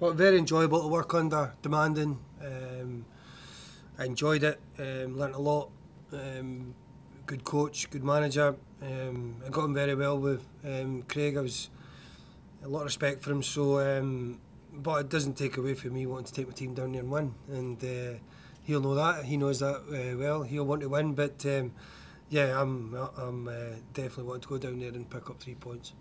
But very enjoyable to work under, demanding. I enjoyed it, learnt a lot. Good coach, good manager. I got on very well with Craig. I was a lot of respect for him. So, but it doesn't take away from me wanting to take my team down there and win. And he'll know that. He knows that well. He'll want to win. But yeah, I'm definitely wanting to go down there and pick up 3 points.